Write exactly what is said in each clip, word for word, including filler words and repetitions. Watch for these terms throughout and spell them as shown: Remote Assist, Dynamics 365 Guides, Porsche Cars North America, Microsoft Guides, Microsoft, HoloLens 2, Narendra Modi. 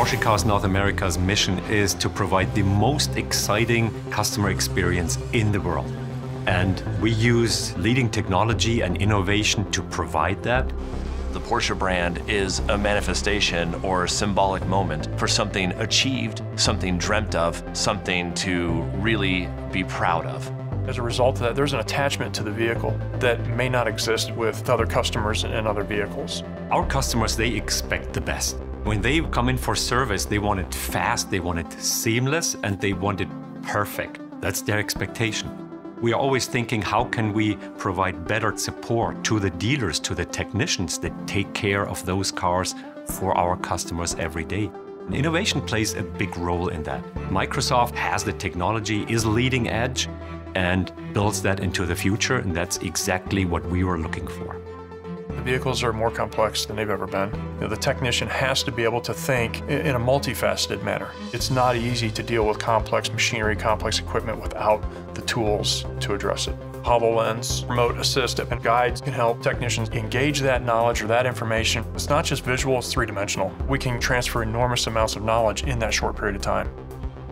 Porsche Cars North America's mission is to provide the most exciting customer experience in the world. And we use leading technology and innovation to provide that. The Porsche brand is a manifestation or symbolic moment for something achieved, something dreamt of, something to really be proud of. As a result of that, there's an attachment to the vehicle that may not exist with other customers and other vehicles. Our customers, they expect the best. When they come in for service, they want it fast, they want it seamless, and they want it perfect. That's their expectation. We are always thinking, how can we provide better support to the dealers, to the technicians that take care of those cars for our customers every day? Innovation plays a big role in that. Microsoft has the technology, is leading edge, and builds that into the future, and that's exactly what we were looking for. The vehicles are more complex than they've ever been. You know, the technician has to be able to think in a multifaceted manner. It's not easy to deal with complex machinery, complex equipment without the tools to address it. HoloLens, Remote Assist, and Guides can help technicians engage that knowledge or that information. It's not just visual, it's three-dimensional. We can transfer enormous amounts of knowledge in that short period of time.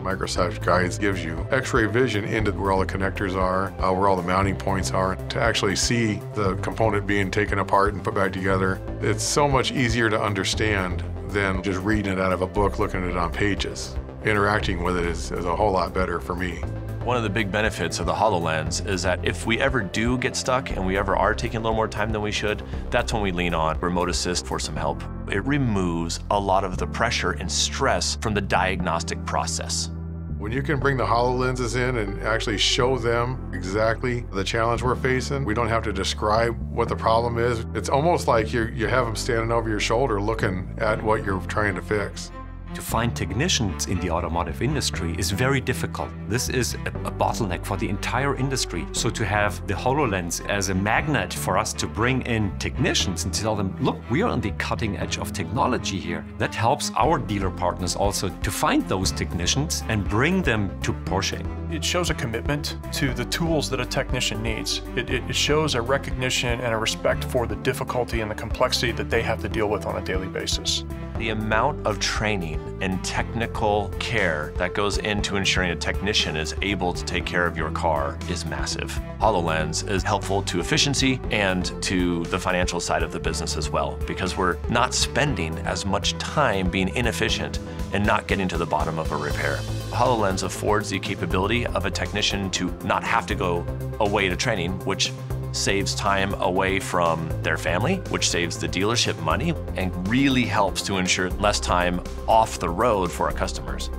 Microsoft Guides gives you x-ray vision into where all the connectors are, uh, where all the mounting points are, to actually see the component being taken apart and put back together. It's so much easier to understand than just reading it out of a book, looking at it on pages. Interacting with it is, is a whole lot better for me. One of the big benefits of the HoloLens is that if we ever do get stuck and we ever are taking a little more time than we should, that's when we lean on Remote Assist for some help. It removes a lot of the pressure and stress from the diagnostic process. When you can bring the HoloLenses in and actually show them exactly the challenge we're facing, we don't have to describe what the problem is. It's almost like you you have them standing over your shoulder looking at what you're trying to fix. To find technicians in the automotive industry is very difficult. This is a, a bottleneck for the entire industry. So to have the HoloLens as a magnet for us to bring in technicians and tell them, look, we are on the cutting edge of technology here. That helps our dealer partners also to find those technicians and bring them to Porsche. It shows a commitment to the tools that a technician needs. It, it shows a recognition and a respect for the difficulty and the complexity that they have to deal with on a daily basis. The amount of training and technical care that goes into ensuring a technician is able to take care of your car is massive. HoloLens is helpful to efficiency and to the financial side of the business as well, because we're not spending as much time being inefficient and not getting to the bottom of a repair. HoloLens affords the capability of a technician to not have to go away to training, which saves time away from their family, which saves the dealership money and really helps to ensure less time off the road for our customers.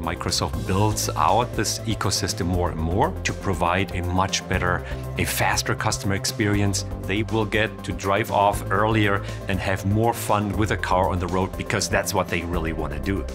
Microsoft builds out this ecosystem more and more to provide a much better, a faster customer experience. They will get to drive off earlier and have more fun with a car on the road because that's what they really want to do.